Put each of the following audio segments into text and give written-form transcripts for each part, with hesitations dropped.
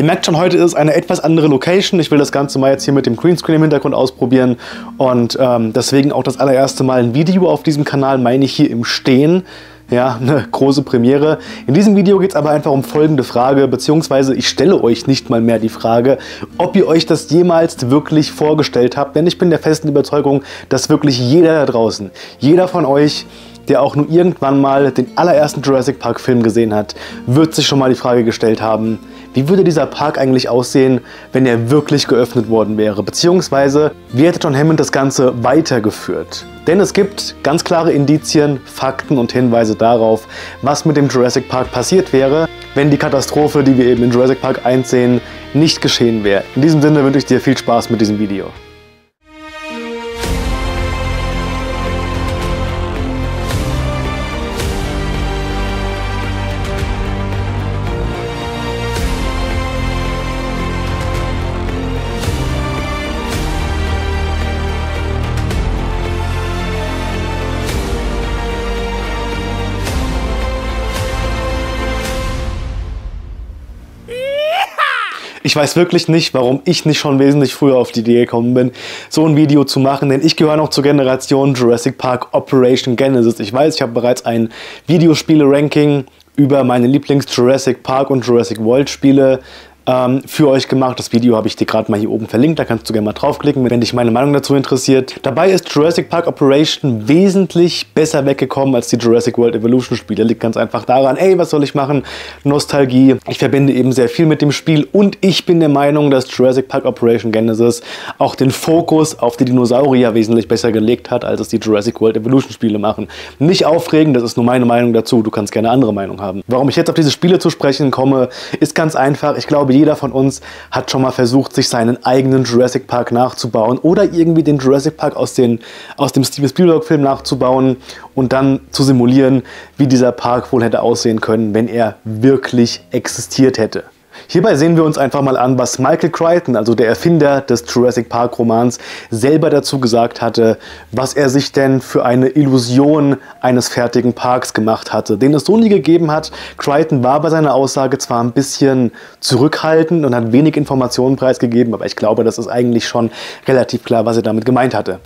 Ihr merkt schon, heute ist eine etwas andere Location. Ich will das Ganze mal jetzt hier mit dem Greenscreen im Hintergrund ausprobieren und deswegen auch das allererste Mal ein Video auf diesem Kanal, meine ich hier im Stehen. Ja, eine große Premiere. In diesem Video geht es aber einfach um folgende Frage, beziehungsweise ich stelle euch nicht mal mehr die Frage, ob ihr euch das jemals wirklich vorgestellt habt, denn ich bin der festen Überzeugung, dass wirklich jeder da draußen, jeder von euch, der auch nur irgendwann mal den allerersten Jurassic Park Film gesehen hat, wird sich schon mal die Frage gestellt haben, wie würde dieser Park eigentlich aussehen, wenn er wirklich geöffnet worden wäre, beziehungsweise wie hätte John Hammond das Ganze weitergeführt. Denn es gibt ganz klare Indizien, Fakten und Hinweise darauf, was mit dem Jurassic Park passiert wäre, wenn die Katastrophe, die wir eben in Jurassic Park 1 sehen, nicht geschehen wäre. In diesem Sinne wünsche ich dir viel Spaß mit diesem Video. Ich weiß wirklich nicht, warum ich nicht schon wesentlich früher auf die Idee gekommen bin, so ein Video zu machen, denn ich gehöre noch zur Generation Jurassic Park Operation Genesis. Ich weiß, ich habe bereits ein Videospiele-Ranking über meine Lieblings-Jurassic Park und Jurassic World-Spiele für euch gemacht. Das Video habe ich dir gerade mal hier oben verlinkt, da kannst du gerne mal draufklicken, wenn dich meine Meinung dazu interessiert. Dabei ist Jurassic Park Operation wesentlich besser weggekommen als die Jurassic World Evolution Spiele. Liegt ganz einfach daran, ey, was soll ich machen? Nostalgie. Ich verbinde eben sehr viel mit dem Spiel und ich bin der Meinung, dass Jurassic Park Operation Genesis auch den Fokus auf die Dinosaurier wesentlich besser gelegt hat, als es die Jurassic World Evolution Spiele machen. Nicht aufregend, das ist nur meine Meinung dazu, du kannst gerne andere Meinung haben. Warum ich jetzt auf diese Spiele zu sprechen komme, ist ganz einfach. Ich glaube, jeder von uns hat schon mal versucht, sich seinen eigenen Jurassic Park nachzubauen oder irgendwie den Jurassic Park aus dem Steven Spielberg-Film nachzubauen und dann zu simulieren, wie dieser Park wohl hätte aussehen können, wenn er wirklich existiert hätte. Hierbei sehen wir uns einfach mal an, was Michael Crichton, also der Erfinder des Jurassic Park Romans, selber dazu gesagt hatte, was er sich denn für eine Illusion eines fertigen Parks gemacht hatte, den es so nie gegeben hat. Crichton war bei seiner Aussage zwar ein bisschen zurückhaltend und hat wenig Informationen preisgegeben, aber ich glaube, das ist eigentlich schon relativ klar, was er damit gemeint hatte.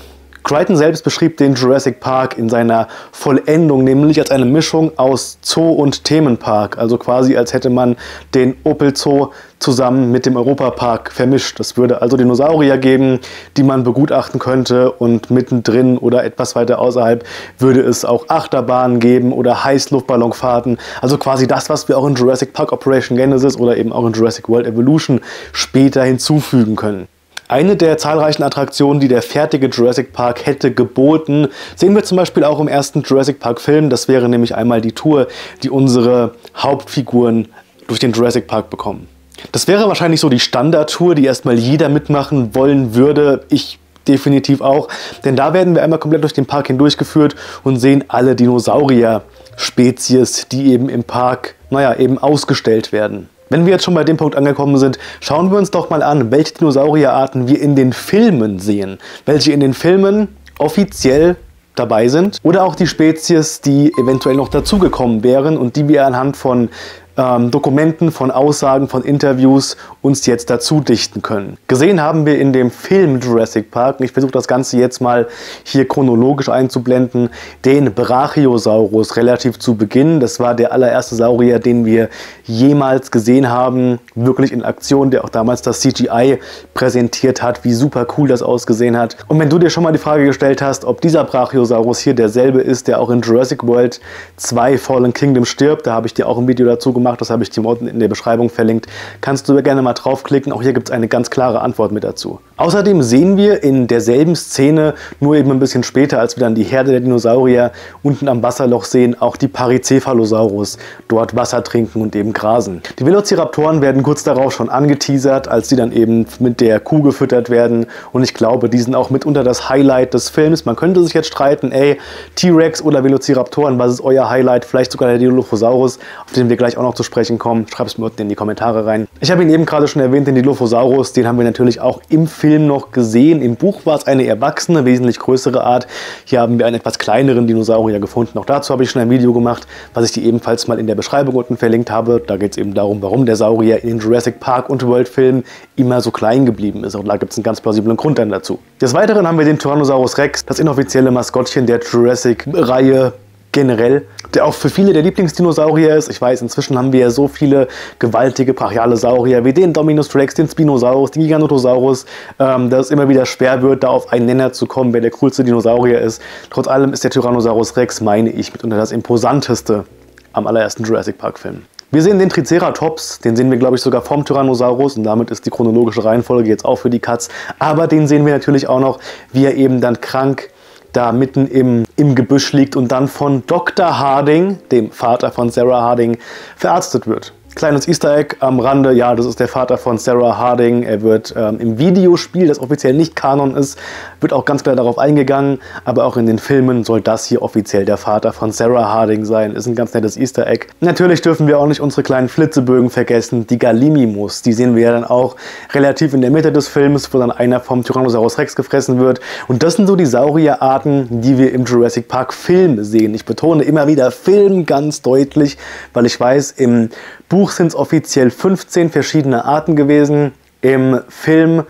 Crichton selbst beschrieb den Jurassic Park in seiner Vollendung, nämlich als eine Mischung aus Zoo und Themenpark. Also quasi, als hätte man den Opel Zoo zusammen mit dem Europapark vermischt. Es würde also Dinosaurier geben, die man begutachten könnte, und mittendrin oder etwas weiter außerhalb würde es auch Achterbahnen geben oder Heißluftballonfahrten. Also quasi das, was wir auch in Jurassic Park Operation Genesis oder eben auch in Jurassic World Evolution später hinzufügen können. Eine der zahlreichen Attraktionen, die der fertige Jurassic Park hätte geboten, sehen wir zum Beispiel auch im ersten Jurassic Park Film. Das wäre nämlich einmal die Tour, die unsere Hauptfiguren durch den Jurassic Park bekommen. Das wäre wahrscheinlich so die Standardtour, die erstmal jeder mitmachen wollen würde. Ich definitiv auch, denn da werden wir einmal komplett durch den Park hindurchgeführt und sehen alle Dinosaurier-Spezies, die eben im Park, naja, eben ausgestellt werden. Wenn wir jetzt schon bei dem Punkt angekommen sind, schauen wir uns doch mal an, welche Dinosaurierarten wir in den Filmen sehen, welche in den Filmen offiziell dabei sind oder auch die Spezies, die eventuell noch dazugekommen wären und die wir anhand von Dokumenten, von Aussagen, von Interviews uns jetzt dazu dichten können. Gesehen haben wir in dem Film Jurassic Park, und ich versuche das Ganze jetzt mal hier chronologisch einzublenden, den Brachiosaurus relativ zu Beginn. Das war der allererste Saurier, den wir jemals gesehen haben, wirklich in Aktion, der auch damals das CGI präsentiert hat, wie super cool das ausgesehen hat. Und wenn du dir schon mal die Frage gestellt hast, ob dieser Brachiosaurus hier derselbe ist, der auch in Jurassic World 2 Fallen Kingdom stirbt, da habe ich dir auch ein Video dazu gemacht. Das habe ich dir unten in der Beschreibung verlinkt. Kannst du gerne mal draufklicken. Auch hier gibt es eine ganz klare Antwort mit dazu. Außerdem sehen wir in derselben Szene, nur eben ein bisschen später, als wir dann die Herde der Dinosaurier unten am Wasserloch sehen, auch die Paricephalosaurus dort Wasser trinken und eben grasen. Die Velociraptoren werden kurz darauf schon angeteasert, als sie dann eben mit der Kuh gefüttert werden. Und ich glaube, die sind auch mitunter das Highlight des Films. Man könnte sich jetzt streiten, ey, T-Rex oder Velociraptoren, was ist euer Highlight? Vielleicht sogar der Dilophosaurus, auf den wir gleich auch noch zu sprechen kommen. Schreib es mir unten in die Kommentare rein. Ich habe ihn eben gerade schon erwähnt, den Dilophosaurus. Den haben wir natürlich auch im Film Film noch gesehen. Im Buch war es eine erwachsene, wesentlich größere Art. Hier haben wir einen etwas kleineren Dinosaurier gefunden. Auch dazu habe ich schon ein Video gemacht, was ich dir ebenfalls mal in der Beschreibung unten verlinkt habe. Da geht es eben darum, warum der Saurier in den Jurassic Park und World-Filmen immer so klein geblieben ist. Und da gibt es einen ganz plausiblen Grund dann dazu. Des Weiteren haben wir den Tyrannosaurus Rex, das inoffizielle Maskottchen der Jurassic-Reihe generell, der auch für viele der Lieblingsdinosaurier ist. Ich weiß, inzwischen haben wir ja so viele gewaltige brachiale Saurier wie den Dominus Rex, den Spinosaurus, den Giganotosaurus, dass es immer wieder schwer wird, da auf einen Nenner zu kommen, wer der coolste Dinosaurier ist. Trotz allem ist der Tyrannosaurus Rex, meine ich, mitunter das imposanteste am allerersten Jurassic Park Film. Wir sehen den Triceratops, den sehen wir, glaube ich, sogar vom Tyrannosaurus, und damit ist die chronologische Reihenfolge jetzt auch für die Katz. Aber den sehen wir natürlich auch noch, wie er eben dann krank da mitten im Gebüsch liegt und dann von Dr. Harding, dem Vater von Sarah Harding, verarztet wird. Kleines Easter Egg am Rande, ja, das ist der Vater von Sarah Harding. Er wird im Videospiel, das offiziell nicht Kanon ist, wird auch ganz klar darauf eingegangen, aber auch in den Filmen soll das hier offiziell der Vater von Sarah Harding sein. Ist ein ganz nettes Easter Egg. Natürlich dürfen wir auch nicht unsere kleinen Flitzebögen vergessen, die Gallimimus. Die sehen wir ja dann auch relativ in der Mitte des Films, wo dann einer vom Tyrannosaurus Rex gefressen wird. Und das sind so die Saurierarten, die wir im Jurassic Park Film sehen. Ich betone immer wieder Film ganz deutlich, weil ich weiß, im Buch sind es offiziell 15 verschiedene Arten gewesen. Im Film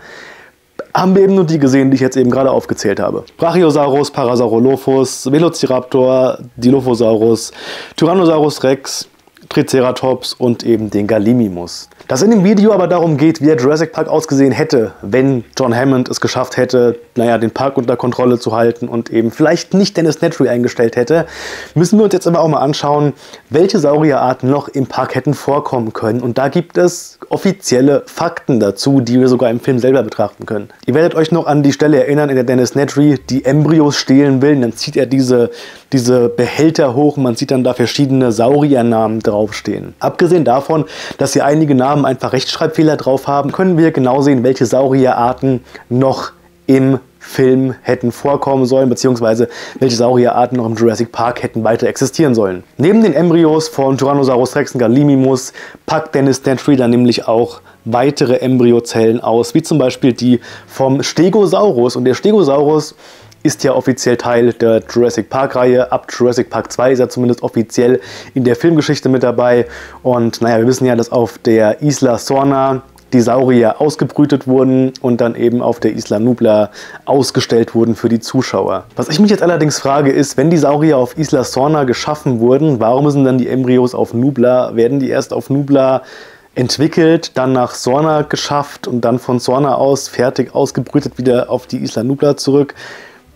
haben wir eben nur die gesehen, die ich jetzt eben gerade aufgezählt habe. Brachiosaurus, Parasaurolophus, Velociraptor, Dilophosaurus, Tyrannosaurus Rex, Triceratops und eben den Gallimimus. Dass in dem Video aber darum geht, wie der Jurassic Park ausgesehen hätte, wenn John Hammond es geschafft hätte, naja, den Park unter Kontrolle zu halten und eben vielleicht nicht Dennis Nedry eingestellt hätte, müssen wir uns jetzt aber auch mal anschauen, welche Saurierarten noch im Park hätten vorkommen können. Und da gibt es offizielle Fakten dazu, die wir sogar im Film selber betrachten können. Ihr werdet euch noch an die Stelle erinnern, in der Dennis Nedry die Embryos stehlen will, und dann zieht er diese Behälter hoch, man sieht dann da verschiedene Sauriernamen draufstehen. Abgesehen davon, dass hier einige Namen einfach Rechtschreibfehler drauf haben, können wir genau sehen, welche Saurierarten noch im Film hätten vorkommen sollen, beziehungsweise welche Saurierarten noch im Jurassic Park hätten weiter existieren sollen. Neben den Embryos von Tyrannosaurus Rex und Gallimimus packt Dennis Nedry dann nämlich auch weitere Embryozellen aus, wie zum Beispiel die vom Stegosaurus. Und der Stegosaurus ist ja offiziell Teil der Jurassic Park-Reihe. Ab Jurassic Park 2 ist er zumindest offiziell in der Filmgeschichte mit dabei. Und naja, wir wissen ja, dass auf der Isla Sorna die Saurier ausgebrütet wurden und dann eben auf der Isla Nublar ausgestellt wurden für die Zuschauer. Was ich mich jetzt allerdings frage ist, wenn die Saurier auf Isla Sorna geschaffen wurden, warum sind dann die Embryos auf Nublar? Werden die erst auf Nublar entwickelt, dann nach Sorna geschafft und dann von Sorna aus fertig ausgebrütet wieder auf die Isla Nublar zurück?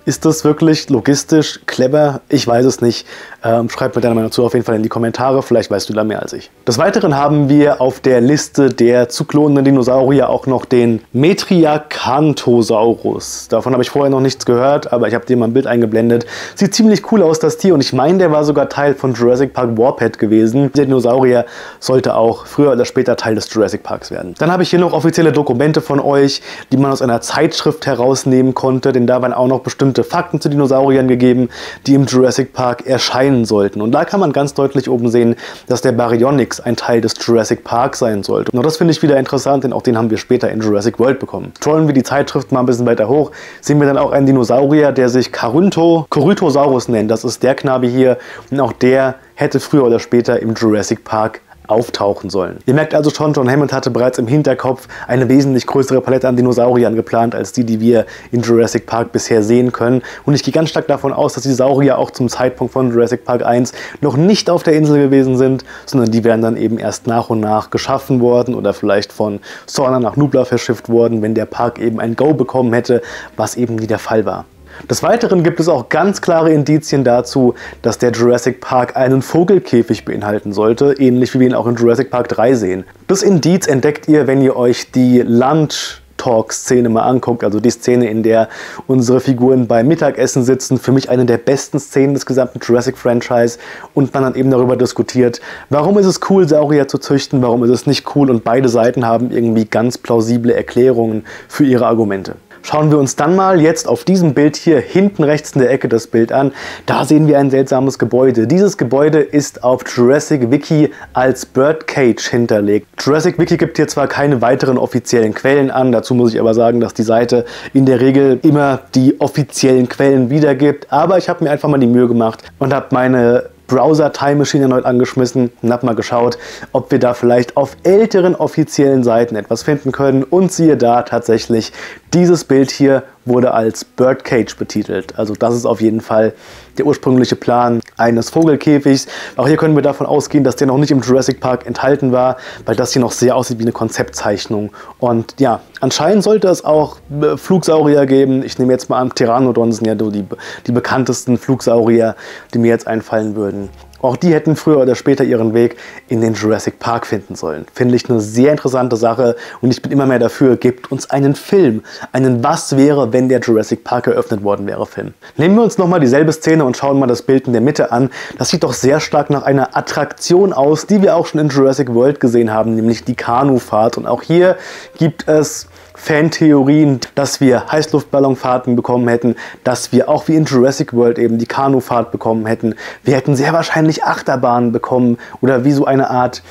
Ist das wirklich logistisch clever? Ich weiß es nicht. Schreibt mir deine Meinung dazu auf jeden Fall in die Kommentare. Vielleicht weißt du da mehr als ich. Des Weiteren haben wir auf der Liste der zu klonenden Dinosaurier auch noch den Metriacanthosaurus. Davon habe ich vorher noch nichts gehört, aber ich habe dir mal ein Bild eingeblendet. Sieht ziemlich cool aus, das Tier. Und ich meine, der war sogar Teil von Jurassic Park Warped gewesen. Der Dinosaurier sollte auch früher oder später Teil des Jurassic Parks werden. Dann habe ich hier noch offizielle Dokumente von euch, die man aus einer Zeitschrift herausnehmen konnte. Denn da waren auch noch bestimmte Fakten zu Dinosauriern gegeben, die im Jurassic Park erscheinen sollten. Und da kann man ganz deutlich oben sehen, dass der Baryonyx ein Teil des Jurassic Park sein sollte. Und das finde ich wieder interessant, denn auch den haben wir später in Jurassic World bekommen. Scrollen wir die Zeitschrift mal ein bisschen weiter hoch, sehen wir dann auch einen Dinosaurier, der sich Corythosaurus nennt. Das ist der Knabe hier. Und auch der hätte früher oder später im Jurassic Park auftauchen sollen. Ihr merkt also schon, John Hammond hatte bereits im Hinterkopf eine wesentlich größere Palette an Dinosauriern geplant, als die wir in Jurassic Park bisher sehen können. Und ich gehe ganz stark davon aus, dass die Saurier auch zum Zeitpunkt von Jurassic Park 1 noch nicht auf der Insel gewesen sind, sondern die wären dann eben erst nach und nach geschaffen worden oder vielleicht von Sorna nach Nublar verschifft worden, wenn der Park eben ein Go bekommen hätte, was eben nie der Fall war. Des Weiteren gibt es auch ganz klare Indizien dazu, dass der Jurassic Park einen Vogelkäfig beinhalten sollte, ähnlich wie wir ihn auch in Jurassic Park 3 sehen. Das Indiz entdeckt ihr, wenn ihr euch die Lunch-Talk-Szene mal anguckt, also die Szene, in der unsere Figuren beim Mittagessen sitzen, für mich eine der besten Szenen des gesamten Jurassic-Franchise, und man dann eben darüber diskutiert, warum ist es cool, Saurier zu züchten, warum ist es nicht cool, und beide Seiten haben irgendwie ganz plausible Erklärungen für ihre Argumente. Schauen wir uns dann mal jetzt auf diesem Bild hier hinten rechts in der Ecke das Bild an. Da sehen wir ein seltsames Gebäude. Dieses Gebäude ist auf Jurassic Wiki als Birdcage hinterlegt. Jurassic Wiki gibt hier zwar keine weiteren offiziellen Quellen an, dazu muss ich aber sagen, dass die Seite in der Regel immer die offiziellen Quellen wiedergibt. Aber ich habe mir einfach mal die Mühe gemacht und habe meine Browser-Time-Maschine erneut angeschmissen und habe mal geschaut, ob wir da vielleicht auf älteren offiziellen Seiten etwas finden können. Und siehe da, tatsächlich, dieses Bild hier wurde als Birdcage betitelt. Also das ist auf jeden Fall der ursprüngliche Plan eines Vogelkäfigs. Auch hier können wir davon ausgehen, dass der noch nicht im Jurassic Park enthalten war, weil das hier noch sehr aussieht wie eine Konzeptzeichnung. Und ja, anscheinend sollte es auch Flugsaurier geben. Ich nehme jetzt mal an, Pteranodon sind ja die bekanntesten Flugsaurier, die mir jetzt einfallen würden. Auch die hätten früher oder später ihren Weg in den Jurassic Park finden sollen. Finde ich eine sehr interessante Sache und ich bin immer mehr dafür, gebt uns einen Film, einen Was wäre, wenn der Jurassic Park eröffnet worden wäre Film. Nehmen wir uns nochmal dieselbe Szene und schauen mal das Bild in der Mitte an. Das sieht doch sehr stark nach einer Attraktion aus, die wir auch schon in Jurassic World gesehen haben, nämlich die Kanufahrt. Und auch hier gibt es Fantheorien, dass wir Heißluftballonfahrten bekommen hätten, dass wir auch wie in Jurassic World eben die Kanufahrt bekommen hätten. Wir hätten sehr wahrscheinlich Achterbahnen bekommen oder wie so eine Art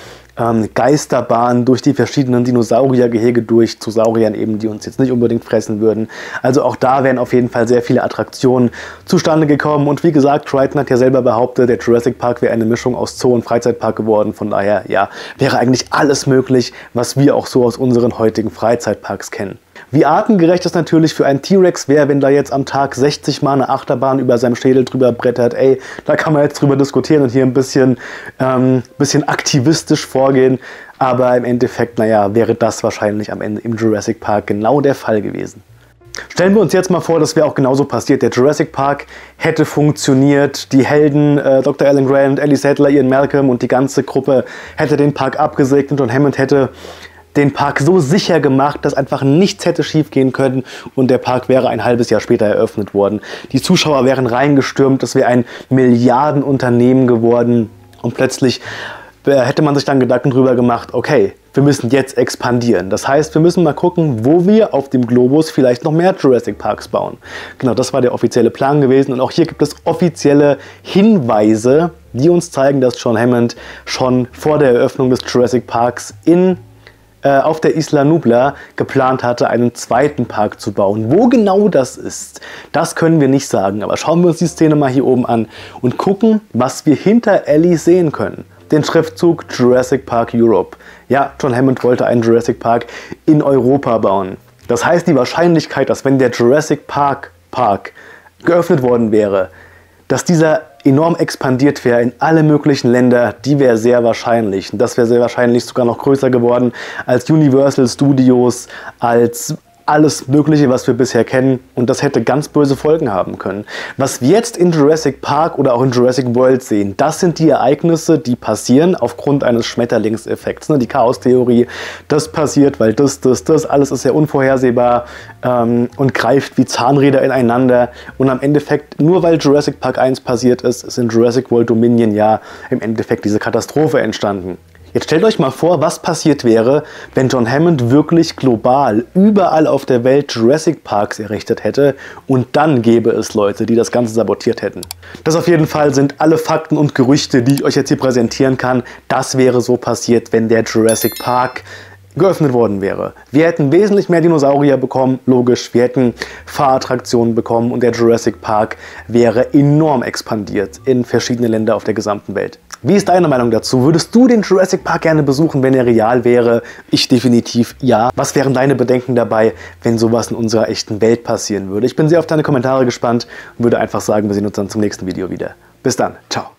Geisterbahn durch die verschiedenen Dinosauriergehege durch, zu Sauriern eben, die uns jetzt nicht unbedingt fressen würden. Also auch da wären auf jeden Fall sehr viele Attraktionen zustande gekommen. Und wie gesagt, Crichton hat ja selber behauptet, der Jurassic Park wäre eine Mischung aus Zoo und Freizeitpark geworden. Von daher, ja, wäre eigentlich alles möglich, was wir auch so aus unseren heutigen Freizeitparks kennen. Wie artengerecht es natürlich für einen T-Rex wäre, wenn da jetzt am Tag 60 Mal eine Achterbahn über seinem Schädel drüber brettert, ey, da kann man jetzt drüber diskutieren und hier ein bisschen aktivistisch vorgehen. Aber im Endeffekt, naja, wäre das wahrscheinlich am Ende im Jurassic Park genau der Fall gewesen. Stellen wir uns jetzt mal vor, das wäre auch genauso passiert. Der Jurassic Park hätte funktioniert, die Helden, Dr. Alan Grant, Ellie Sattler, Ian Malcolm und die ganze Gruppe hätte den Park abgesegnet und Hammond hätte den Park so sicher gemacht, dass einfach nichts hätte schief gehen können und der Park wäre ein halbes Jahr später eröffnet worden. Die Zuschauer wären reingestürmt, es wäre ein Milliardenunternehmen geworden und plötzlich hätte man sich dann Gedanken drüber gemacht, okay, wir müssen jetzt expandieren. Das heißt, wir müssen mal gucken, wo wir auf dem Globus vielleicht noch mehr Jurassic Parks bauen. Genau, das war der offizielle Plan gewesen und auch hier gibt es offizielle Hinweise, die uns zeigen, dass John Hammond schon vor der Eröffnung des Jurassic Parks in auf der Isla Nublar geplant hatte, einen zweiten Park zu bauen. Wo genau das ist, das können wir nicht sagen. Aber schauen wir uns die Szene mal hier oben an und gucken, was wir hinter Ellie sehen können. Den Schriftzug Jurassic Park Europe. Ja, John Hammond wollte einen Jurassic Park in Europa bauen. Das heißt, die Wahrscheinlichkeit, dass wenn der Jurassic Park geöffnet worden wäre, dass dieser enorm expandiert wäre in alle möglichen Länder, die wäre sehr wahrscheinlich. Und das wäre sehr wahrscheinlich sogar noch größer geworden als Universal Studios, als alles Mögliche, was wir bisher kennen. Und das hätte ganz böse Folgen haben können. Was wir jetzt in Jurassic Park oder auch in Jurassic World sehen, das sind die Ereignisse, die passieren aufgrund eines Schmetterlingseffekts. Die Chaos-Theorie, das passiert, weil das, alles ist ja unvorhersehbar und greift wie Zahnräder ineinander. Und am Endeffekt, nur weil Jurassic Park 1 passiert ist, ist in Jurassic World Dominion ja im Endeffekt diese Katastrophe entstanden. Jetzt stellt euch mal vor, was passiert wäre, wenn John Hammond wirklich global überall auf der Welt Jurassic Parks errichtet hätte und dann gäbe es Leute, die das Ganze sabotiert hätten. Das auf jeden Fall sind alle Fakten und Gerüchte, die ich euch jetzt hier präsentieren kann. Das wäre so passiert, wenn der Jurassic Park geöffnet worden wäre. Wir hätten wesentlich mehr Dinosaurier bekommen, logisch, wir hätten Fahrattraktionen bekommen und der Jurassic Park wäre enorm expandiert in verschiedene Länder auf der gesamten Welt. Wie ist deine Meinung dazu? Würdest du den Jurassic Park gerne besuchen, wenn er real wäre? Ich definitiv ja. Was wären deine Bedenken dabei, wenn sowas in unserer echten Welt passieren würde? Ich bin sehr auf deine Kommentare gespannt und würde einfach sagen, wir sehen uns dann zum nächsten Video wieder. Bis dann, ciao.